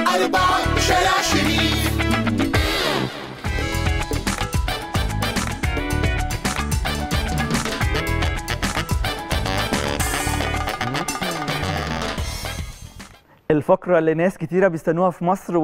4 شارع شريف. الفقرة اللي ناس كتيرة بيستنوها في مصر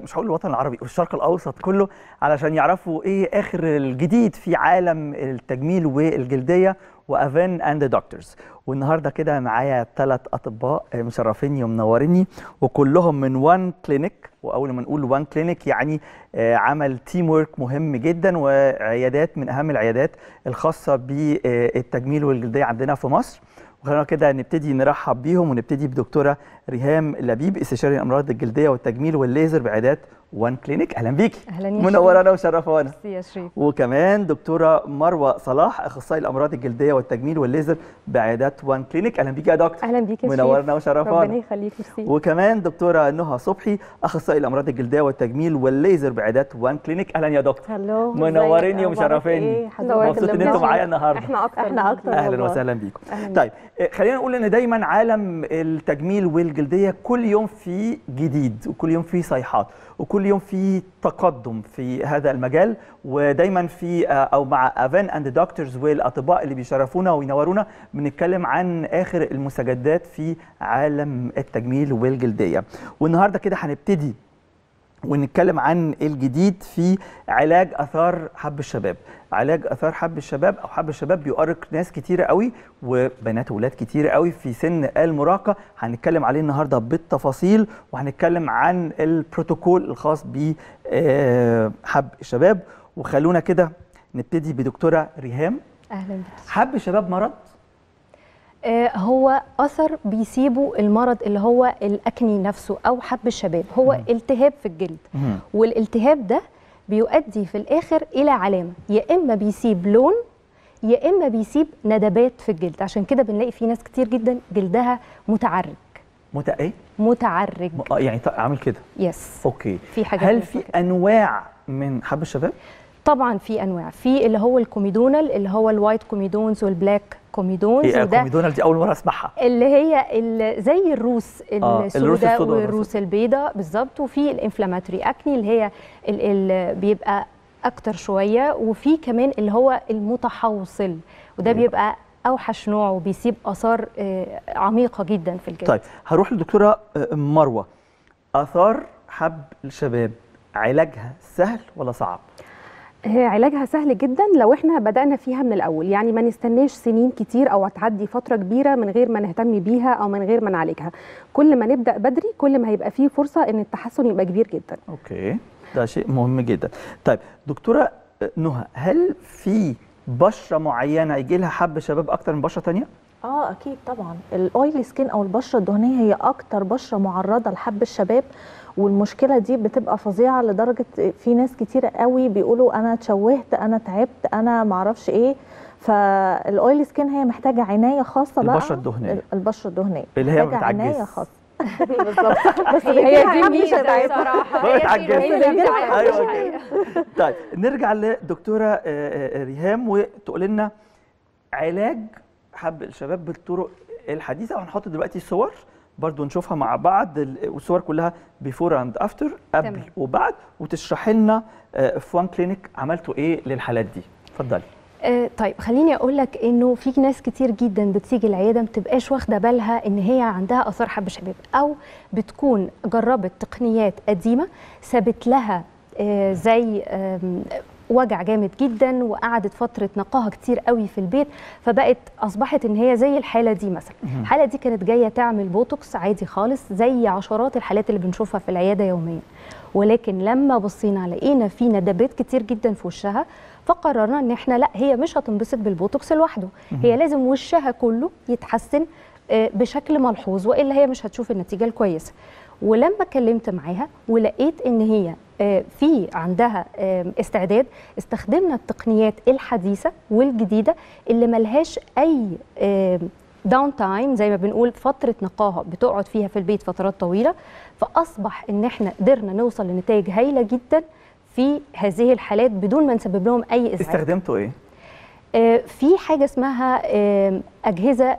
مش هقول الوطن العربي والشرق الأوسط كله علشان يعرفوا إيه آخر الجديد في عالم التجميل والجلدية وأفين أند ذا دكتورز. والنهارده كده معايا 3 أطباء مشرفيني ومنوريني وكلهم من وان كلينيك. وأول ما نقول وان كلينيك يعني عمل تيم ورك مهم جدا، وعيادات من أهم العيادات الخاصة بالتجميل والجلدية عندنا في مصر. خلينا كده نبتدي نرحب بيهم ونبتدي بدكتوره ريهام لبيب، استشاري الامراض الجلديه والتجميل والليزر بعيادات وان كلينيك. اهلا بيكي، منورانا وشرفانا. وكمان دكتوره مروه صلاح، اخصائي الامراض الجلديه والتجميل والليزر بعيادات وان كلينيك. اهلا بيكي يا دكتور. اهلا بيكي، منورانا وشرفانا، ربنا يخليك. وكمان دكتوره نهى صبحي، اخصائي الامراض الجلديه والتجميل والليزر بعيادات وان كلينيك. اهلا يا دكتور، منوريني ومشرفيني، مبسوط ان انتم معايا النهارده. احنا اكتر اهلا وسهلا بيكم. طيب خلينا نقول ان دايما عالم التجميل والجلديه كل يوم في جديد، وكل يوم في صيحات، وكل يوم في تقدم في هذا المجال، ودايما في او مع افين اند دكتورز والاطباء اللي بيشرفونا وينورونا بنتكلم عن اخر المستجدات في عالم التجميل والجلديه. والنهارده كده هنبتدي ونتكلم عن الجديد في علاج اثار حب الشباب. علاج اثار حب الشباب او حب الشباب بيؤرق ناس كتيره قوي، وبنات وولاد كتيره قوي في سن المراهقه. هنتكلم عليه النهارده بالتفاصيل، وهنتكلم عن البروتوكول الخاص بحب الشباب. وخلونا كده نبتدي بدكتوره ريهام. اهلا بك. حب الشباب مرض؟ هو أثر بيسيبه المرض اللي هو الأكني نفسه أو حب الشباب، هو التهاب في الجلد، والالتهاب ده بيؤدي في الآخر إلى علامة، يا إما بيسيب لون يا إما بيسيب ندبات في الجلد. عشان كده بنلاقي في ناس كتير جدا جلدها متعرج. متعرج يعني عامل كده. يس. اوكي، في حاجات. هل في أنواع من حب الشباب؟ طبعا في انواع، في اللي هو الكوميدونال اللي هو الوايت كوميدونز والبلاك كوميدونز. ايه الكوميدونال دي؟ اول مره اسمعها. اللي هي زي الروس السوداء والروس البيضاء بالظبط. وفي الانفلاماتوري اكني اللي هي اللي بيبقى اكتر شويه، وفي كمان اللي هو المتحوصل، وده بيبقى اوحش نوع وبيسيب اثار عميقه جدا في الجلد. طيب هروح للدكتوره مروه. اثار حب الشباب علاجها سهل ولا صعب؟ علاجها سهل جدا لو احنا بدأنا فيها من الأول، يعني ما نستناش سنين كتير أو تعدي فترة كبيرة من غير ما نهتم بيها أو من غير ما نعالجها. كل ما نبدأ بدري كل ما هيبقى فيه فرصة إن التحسن يبقى كبير جدا. أوكي، ده شيء مهم جدا. طيب دكتورة نهى، هل في بشرة معينة يجي لها حب شباب أكتر من بشرة تانية؟ أكيد طبعا. الأويلي سكين أو البشرة الدهنية هي أكتر بشرة معرضة لحب الشباب، والمشكله دي بتبقى فظيعه لدرجه في ناس كتير قوي بيقولوا انا اتشوهت، انا تعبت، انا معرفش ايه. فالاويلي سكين هي محتاجه عنايه خاصه. البشره الدهنيه، البشره الدهنيه اللي هي محتاجه عنايه خاصه. بالظبط، بس هي دي ميزه صراحه، هي بتعجبني. طيب نرجع لدكتوره ريهام وتقول لنا علاج حب الشباب بالطرق الحديثه، وهنحط دلوقتي الصور برضو نشوفها مع بعض، والصور كلها بيفور اند افتر، قبل تمام وبعد، وتشرحي لنا في وان كلينيك عملتوا ايه للحالات دي. اتفضلي. طيب خليني اقول لك انه في ناس كتير جدا بتيجي العياده ما بتبقاش واخده بالها ان هي عندها اثار حب شباب، او بتكون جربت تقنيات قديمه سابت لها زي وجع جامد جدا، وقعدت فتره نقاها كتير قوي في البيت، فبقت اصبحت ان هي زي الحاله دي مثلا. الحاله دي كانت جايه تعمل بوتوكس عادي خالص زي عشرات الحالات اللي بنشوفها في العياده يوميا، ولكن لما بصينا لقينا في ندبات كتير جدا في وشها، فقررنا ان احنا لا، هي مش هتنبسط بالبوتوكس لوحده، هي لازم وشها كله يتحسن بشكل ملحوظ، والا هي مش هتشوف النتيجه الكويسه. ولما كلمت معاها ولقيت ان هي في عندها استعداد، استخدمنا التقنيات الحديثة والجديدة اللي ملهاش أي داون تايم زي ما بنقول، فترة نقاهة بتقعد فيها في البيت فترات طويلة، فأصبح إن إحنا قدرنا نوصل لنتائج هايلة جدا في هذه الحالات بدون ما نسبب لهم أي إزعاج. استخدمتوا إيه؟ في حاجه اسمها اجهزه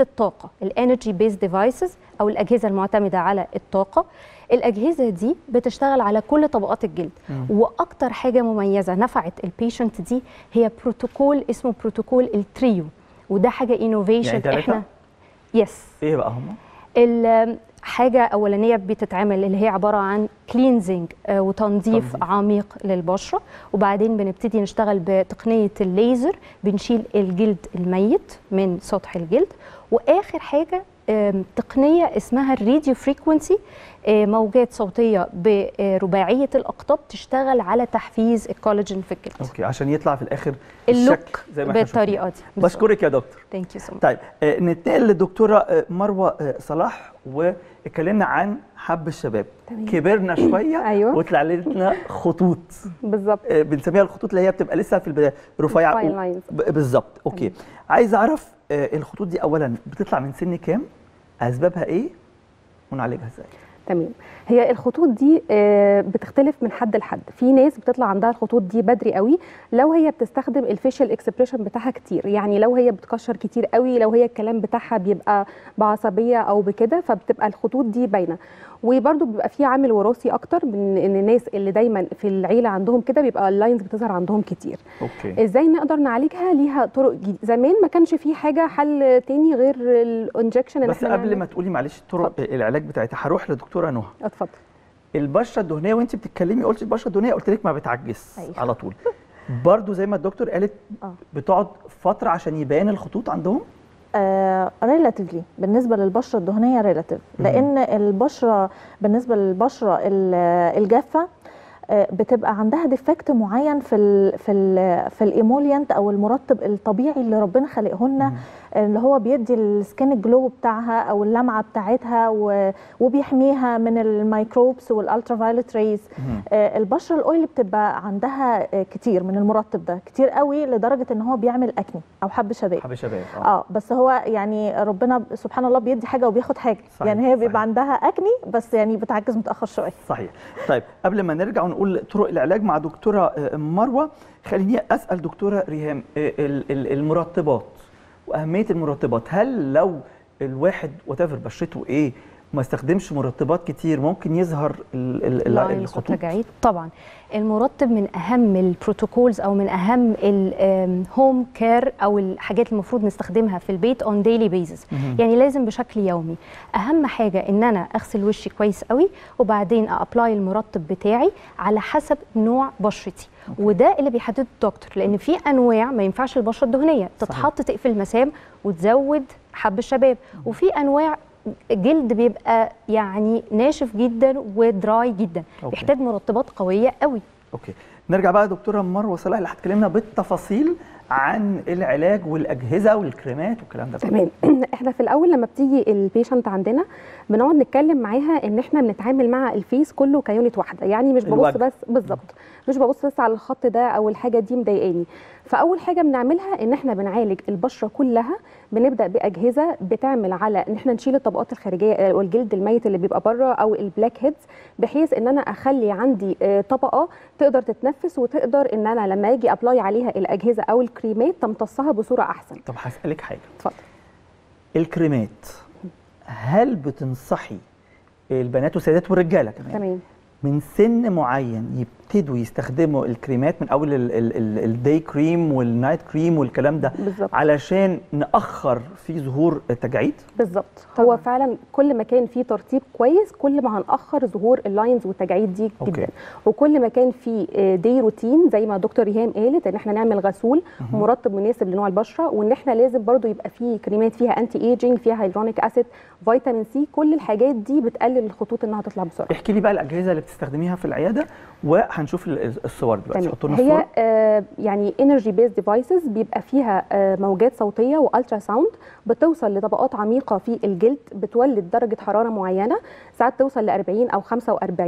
الطاقه، الانرجي بيز ديفايسز او الاجهزه المعتمده على الطاقه. الاجهزه دي بتشتغل على كل طبقات الجلد، واكتر حاجه مميزه نفعت البيشنت دي هي بروتوكول اسمه بروتوكول التريو، وده حاجه انوفيشن يعني احنا يس. ايه بقى هم؟ الحاجه اولانيه بتتعمل اللي هي عباره عن كلينزنج وتنظيف عميق للبشره، وبعدين بنبتدي نشتغل بتقنيه الليزر، بنشيل الجلد الميت من سطح الجلد، واخر حاجه تقنيه اسمها الراديو فريكونسي، موجات صوتيه برباعيه الاقطاب تشتغل على تحفيز الكولاجين في الجلد. اوكي، عشان يطلع في الاخر الشكل زي ما احنا بالطريقه دي. بشكرك يا دكتور. ثانك يو سو ماتش. طيب نتنقل للدكتوره مروه صلاح، واتكلمنا عن حب الشباب. تمام. كبرنا شويه أيوة. وطلع لنا خطوط بالظبط، بنسميها الخطوط اللي هي بتبقى لسه في البدايه رفيعه بالظبط. اوكي، عايز اعرف الخطوط دي اولا بتطلع من سن كام، اسبابها ايه، ونعالجها ازاي؟ تمام، هي الخطوط دي بتختلف من حد لحد. في ناس بتطلع عندها الخطوط دي بدري قوي لو هي بتستخدم الفيشيال اكسبريشن بتاعها كتير، يعني لو هي بتكشر كتير قوي، لو هي الكلام بتاعها بيبقى بعصبيه او بكده، فبتبقى الخطوط دي باينه. وبرده بيبقى في عامل وراثي اكتر، من ان الناس اللي دايما في العيله عندهم كده بيبقى اللاينز بتظهر عندهم كتير. أوكي. ازاي نقدر نعالجها؟ ليها طرق جديده. زمان ما كانش في حاجه حل تاني غير الانجكشن. بس قبل ما تقولي معلش طرق العلاج بتاعتها، هروح لدكتوره نهى. اتفضل. البشره الدهنيه، وانت بتتكلمي قلت البشره الدهنيه، قلت لك ما بتعجز أيوة. على طول برده زي ما الدكتور قالت بتقعد فتره عشان يبان الخطوط عندهم. ريلاتيفلي بالنسبه للبشره الدهنيه ريلاتيف، لان البشره بالنسبه للبشره الجافه بتبقى عندها ديفكت معين في ال في ال في الايموليانت او المرطب الطبيعي اللي ربنا خلقهن، اللي هو بيدي السكين جلو بتاعها او اللمعه بتاعتها وبيحميها من الميكروبس والالترا فايولت ريز. البشره الاويل بتبقى عندها كتير من المرطب ده، كتير قوي لدرجه ان هو بيعمل اكني او حب شباب. حب شباب بس هو يعني ربنا سبحان الله بيدي حاجه وبياخد حاجه. صحيح. يعني هي بيبقى عندها اكني بس يعني بتعجز متاخر شويه. صحيح. طيب قبل ما نرجع نقول طرق العلاج مع دكتوره مروه، خليني اسال دكتوره ريهام المرطبات واهميه المرطبات. هل لو الواحد وتفر بشرته ايه ما استخدمش مرطبات كتير ممكن يظهر الخطوط؟ طبعا المرطب من اهم البروتوكولز او من اهم الهوم كير او الحاجات المفروض نستخدمها في البيت اون ديلي بيزس، يعني لازم بشكل يومي. اهم حاجه ان انا اغسل وشي كويس قوي، وبعدين ابلاي المرطب بتاعي على حسب نوع بشرتي. وده اللي بيحدده الدكتور، لان في انواع ما ينفعش البشره الدهنيه تتحط تقفل مسام وتزود حب الشباب، وفي انواع الجلد بيبقى يعني ناشف جدا ودراي جدا. أوكي. بيحتاج مرطبات قويه قوي. اوكي، نرجع بقى دكتوره مروه صلاح اللي هتكلمنا بالتفاصيل عن العلاج والاجهزه والكريمات والكلام ده. تمام. احنا في الاول لما بتيجي البيشنت عندنا بنقعد نتكلم معاها ان احنا بنتعامل مع الفيس كله كيونت واحده، يعني مش ببص الوجه. بس بالظبط، مش ببص بس على الخط ده او الحاجه دي مضايقاني. فاول حاجه بنعملها ان احنا بنعالج البشره كلها، بنبدا باجهزه بتعمل على ان احنا نشيل الطبقات الخارجيه والجلد الميت اللي بيبقى بره او البلاك هيدز، بحيث ان انا اخلي عندي طبقه تقدر تتنفس وتقدر ان انا لما اجي ابلاي عليها الاجهزه او الكريمات تمتصها بصوره احسن. طب هسالك حاجه. اتفضل. الكريمات هل بتنصحي البنات والسيدات والرجاله كمان؟ تمام. من سن معين يبتدوا يستخدموا الكريمات من اول الداي كريم والنايت كريم والكلام ده بالزبط. علشان نأخر في ظهور التجاعيد بالظبط. هو فعلا كل ما كان في ترطيب كويس كل ما هنأخر ظهور اللاينز والتجاعيد دي أوكي. جدا. وكل ما كان في دي روتين زي ما دكتور ريهام قالت ان احنا نعمل غسول مرطب مناسب لنوع البشره، وان احنا لازم برضو يبقى في كريمات فيها انتي ايجينج، فيها هايلورونيك اسيد، فيتامين سي، كل الحاجات دي بتقلل الخطوط انها تطلع بسرعه. احكي لي بقى الاجهزه اللي بتستخدميها في العياده وهنشوف الصور دلوقتي. حطوا لنا الصور. هي يعني انرجي بيز ديفايسز بيبقى فيها موجات صوتيه والترا ساوند بتوصل لطبقات عميقه في الجلد، بتولد درجه حراره معينه، ساعات توصل ل 40 او 45،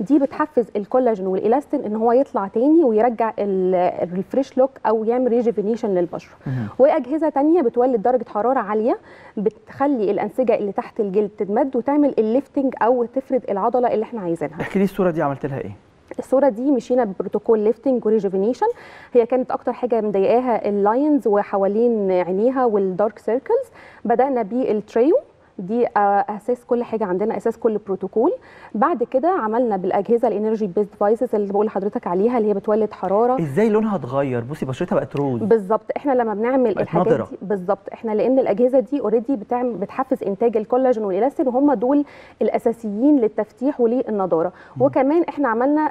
دي بتحفز الكولاجين والالاستين ان هو يطلع تاني ويرجع الريفريش لوك او يعمل ريجيفينيشن للبشره. واجهزه ثانيه بتولد درجه حراره عاليه، بتخلي الانسجه اللي تحت الجلد تتمد وتعمل الليفتنج او تفرد العضله اللي احنا عايزينها. احكي لي الصوره دي عملت لها ايه؟ الصوره دي مشينا ببروتوكول ليفتنج وريجوفينيشن. هي كانت اكتر حاجه مضايقاها اللاينز وحوالين عينيها والدارك سيركلز. بدانا بالتريو، دي اساس كل حاجه عندنا، اساس كل بروتوكول. بعد كده عملنا بالاجهزه الانرجي بيست ديفايسز اللي بقول لحضرتك عليها، اللي هي بتولد حراره. ازاي لونها اتغير؟ بصي بشرتها بقت روز. بالظبط، احنا لما بنعمل الحاجات دي بالظبط احنا، لان الاجهزه دي اوريدي بتحفز انتاج الكولاجين والالاستين، وهم دول الاساسيين للتفتيح وللنضاره. وكمان احنا عملنا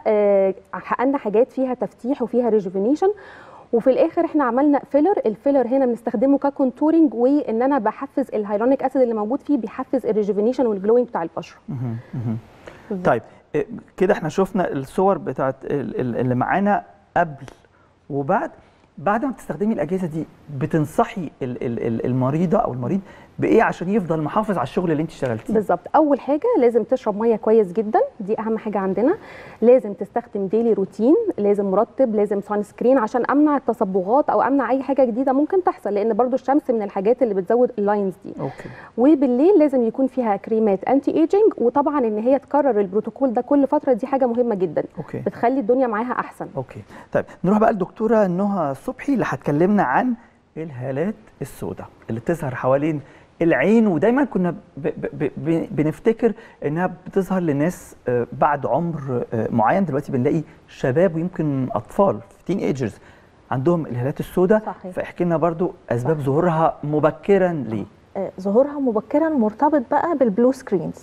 حققنا حاجات فيها تفتيح وفيها ريجوفينيشن. وفي الاخر احنا عملنا فيلر. الفيلر هنا بنستخدمه ككونتورنج، وان انا بحفز الهيلونيك اسيد اللي موجود فيه، بيحفز الريجوفينيشن والجلوينج بتاع البشره. طيب كده احنا شفنا الصور بتاعت اللي معانا قبل وبعد. بعد ما بتستخدمي الاجهزه دي بتنصحي المريضه او المريض بايه عشان يفضل محافظ على الشغل اللي انت اشتغلتيه؟ بالظبط، اول حاجه لازم تشرب ميه كويس جدا، دي اهم حاجه عندنا. لازم تستخدم ديلي روتين، لازم مرطب، لازم سان سكرين عشان امنع التصبغات او امنع اي حاجه جديده ممكن تحصل، لان برضو الشمس من الحاجات اللي بتزود اللاينز دي. اوكي. وبالليل لازم يكون فيها كريمات انتي ايجنج، وطبعا ان هي تكرر البروتوكول ده كل فتره، دي حاجه مهمه جدا. اوكي. بتخلي الدنيا معاها احسن. اوكي. طيب نروح بقى للدكتوره نهى صبحي اللي هتكلمنا عن الهالات السوداء اللي بتظهر حوالين العين، ودايما كنا بنفتكر انها بتظهر لناس بعد عمر معين. دلوقتي بنلاقي شباب ويمكن اطفال تين ايجرز عندهم الهالات السوداء. فاحكي لنا برضو اسباب ظهورها مبكرا ليه. ظهورها مبكرا مرتبط بقى بالبلو سكرينز،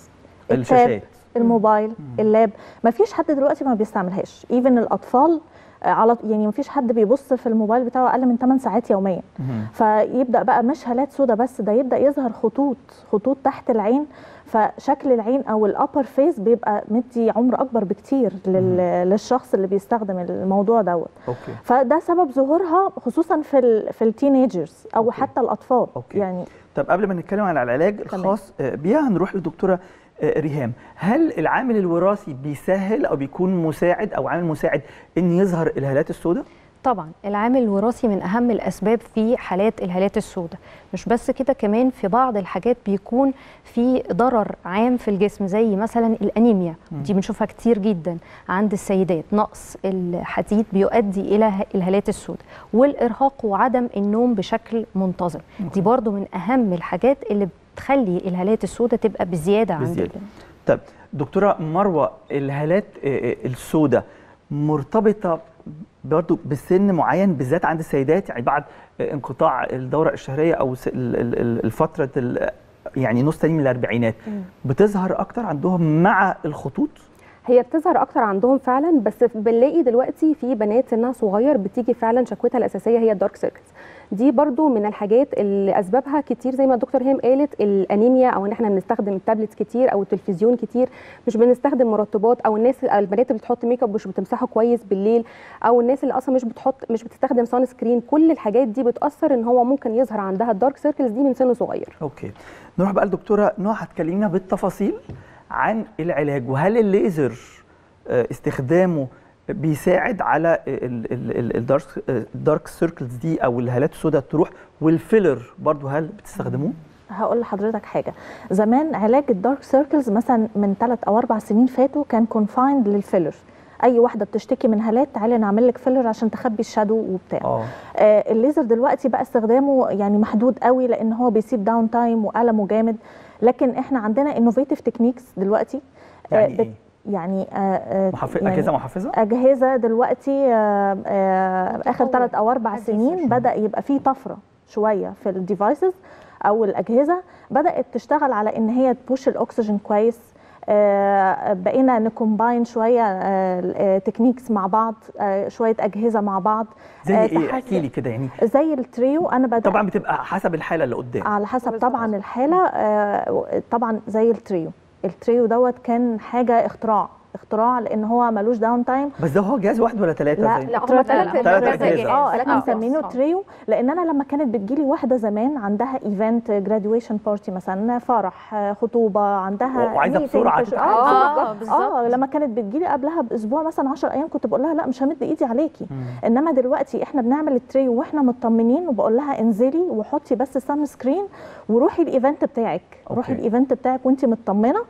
الشاشات، الموبايل، اللاب. ما فيش حد دلوقتي ما بيستعملهاش، ايفن الاطفال على يعني مفيش حد بيبص في الموبايل بتاعه اقل من 8 ساعات يوميا. فيبدا بقى مش هالات سودا بس، ده يبدا يظهر خطوط تحت العين، فشكل العين او الابر فيس بيبقى مدي عمر اكبر بكتير للشخص اللي بيستخدم الموضوع دوت. فده سبب ظهورها خصوصا في التينيجرز او حتى الاطفال. يعني طب قبل ما نتكلم على العلاج الخاص بيها هنروح للدكتوره ريهام. هل العامل الوراثي بيسهل او بيكون مساعد او عامل مساعد ان يظهر الهالات السوداء؟ طبعا العامل الوراثي من اهم الاسباب في حالات الهالات السوداء. مش بس كده، كمان في بعض الحاجات بيكون في ضرر عام في الجسم، زي مثلا الانيميا، دي بنشوفها كتير جدا عند السيدات. نقص الحديد بيؤدي الى الهالات السوداء، والارهاق وعدم النوم بشكل منتظم، دي برضو من اهم الحاجات اللي تخلي الهالات السوداء تبقى بزياده عندنا. طب دكتوره مروه، الهالات السوداء مرتبطه برضو بسن معين بالذات عند السيدات، يعني بعد انقطاع الدوره الشهريه او الفتره يعني نص تاني من الاربعينات بتظهر اكتر عندهم مع الخطوط؟ هي بتظهر اكتر عندهم فعلا، بس بنلاقي دلوقتي في بنات سنها صغير بتيجي فعلا شكوتها الاساسيه هي الدارك سيركلز. دي برضو من الحاجات اللي اسبابها كتير زي ما الدكتور هيم قالت، الانيميا، او ان احنا بنستخدم التابلت كتير او التلفزيون كتير، مش بنستخدم مرطبات، او الناس البنات اللي بتحط ميك اب مش بتمسحه كويس بالليل، او الناس اللي اصلا مش بتستخدم سان سكرين. كل الحاجات دي بتاثر ان هو ممكن يظهر عندها الدارك سيركلز دي من سن صغير. اوكي، نروح بقى لدكتوره نوح هتكلمنا بالتفاصيل عن العلاج، وهل الليزر استخدامه بيساعد على الدارك سيركلز دي او الهالات السوداء تروح، والفيلر برضو هل بتستخدموه؟ هقول لحضرتك حاجه، زمان علاج الدارك سيركلز مثلا من 3 أو 4 سنين فاتوا كان كونفايند للفيلر. اي واحده بتشتكي من هالات تعالي نعمل لك فيلر عشان تخبي الشادو وبتاع. الليزر دلوقتي بقى استخدامه يعني محدود قوي، لان هو بيسيب داون تايم وألمه جامد. لكن احنا عندنا انوفيتيف تكنيكس دلوقتي. يعني إيه؟ يعني اجهزه محفزه؟ اجهزه دلوقتي اخر 3 أو 4 سنين بدا يبقى فيه طفره شويه في الديفايسز او الاجهزه، بدات تشتغل على ان هي تبوش الاكسجين كويس. بقينا نكومباين شويه تكنيكس مع بعض، شويه اجهزه مع بعض. زي ايه؟ احكي لي كده. يعني زي التريو انا بدأ طبعا بتبقى حسب الحاله اللي قدام، على حسب طبعا الحاله. طبعا زي التريو دوت كان حاجه اختراع لان هو ملوش داون تايم. بس ده هو جهاز واحد ولا 3؟ لا هو 3 اجهزه. احنا مسمينه تريو لان انا لما كانت بتجيلي واحده زمان عندها ايفنت، جراديويشن بارتي مثلا، فرح، خطوبه، عندها وعايزه بسرعه. لما كانت بتجيلي قبلها باسبوع مثلا 10 ايام كنت بقول لها لا مش همد ايدي عليكي. انما دلوقتي احنا بنعمل التريو واحنا مطمنين، وبقول لها انزلي وحطي بس سان سكرين وروحي الايفنت بتاعك. روحي الايفنت بتاعك وانت مطمنه.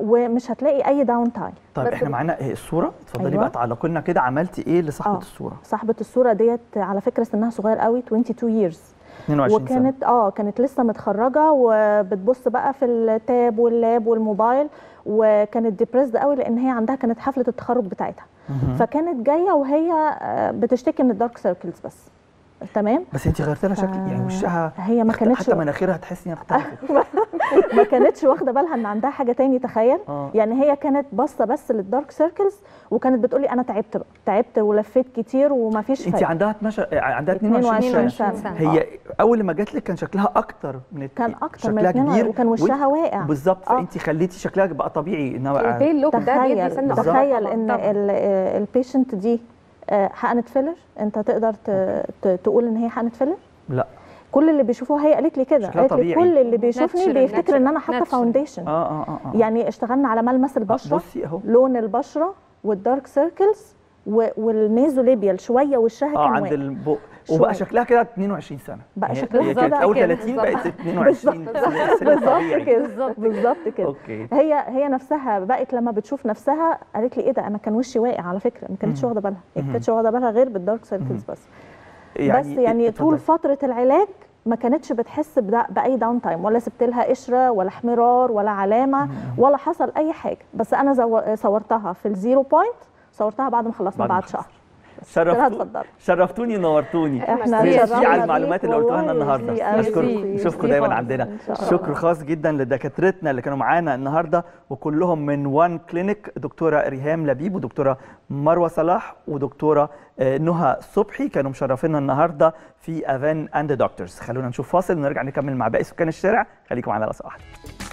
ومش هتلاقي اي داون 1 تايم. طيب احنا معانا الصوره، اتفضلي. أيوة. بقى تعلقي لنا كده عملتي ايه لصاحبه الصوره؟ صاحبه الصوره ديت على فكره سنها صغير قوي، 22 years، 22 سنه، وكانت كانت لسه متخرجه وبتبص بقى في التاب واللاب والموبايل، وكانت ديبريسد قوي لان هي عندها كانت حفله التخرج بتاعتها، فكانت جايه وهي بتشتكي من الدارك سيركلز بس. تمام. بس انت غيرت لها شكل، يعني وشها هي ما كانتش حتى مناخيرها تحسي انها اختلفت. ما كانتش واخده بالها ان عندها حاجه تاني، تخيل. يعني هي كانت باصه بس للدارك سيركلز، وكانت بتقولي انا تعبت بقى، تعبت ولفيت كتير ومفيش فايده. انت عندها 22 سنه. هي اول لما جات لك كان شكلها اكتر من كان اكتر شكلها من كبير، وكان وشها واقع بالظبط. فانت خليتي شكلها بقى طبيعي، انها تخيل ان البيشنت دي حقنت فيلر. انت تقدر تقول ان هي حقنت فيلر؟ لا، كل اللي بيشوفوها، هي قالت لي كده، قالت لي كل اللي بيشوفني بيفتكر ان انا حاطه فاونديشن. يعني اشتغلنا على ملمس البشره، لون البشره والدارك سيركلز والنيزوليبيال شويه، وشها كان عند البق، وبقى شكلها كده 22 سنه بقى شكلها كده. اول 30 بقت 22 بالظبط. بالظبط كده. هي نفسها بقت لما بتشوف نفسها قالت لي ايه ده، انا كان وشي واقع على فكره، ما كانتش واخده بالها، ما كانتش واخده بالها غير بالدارك سيركلز بس. يعني طول فتره العلاج ما كانتش بتحس باي داون تايم، ولا سبت لها قشره ولا احمرار ولا علامه ولا حصل اي حاجه. بس انا صورتها في الزيرو بوينت، صورتها بعد ما خلصنا بعد شهر. شرفتوني نورتوني. احنا ميرسي على المعلومات اللي قلتوها لنا النهارده. نشوفكم دايما عندنا. شكر خاص جدا لدكاترتنا اللي كانوا معانا النهارده، وكلهم من وان كلينيك، دكتوره ريهام لبيب ودكتوره مروه صلاح ودكتوره نهى صبحي، كانوا مشرفينا النهارده في افان اند دكتورز. خلونا نشوف فاصل ونرجع نكمل مع باقي سكان الشارع. خليكم على رأس واحد.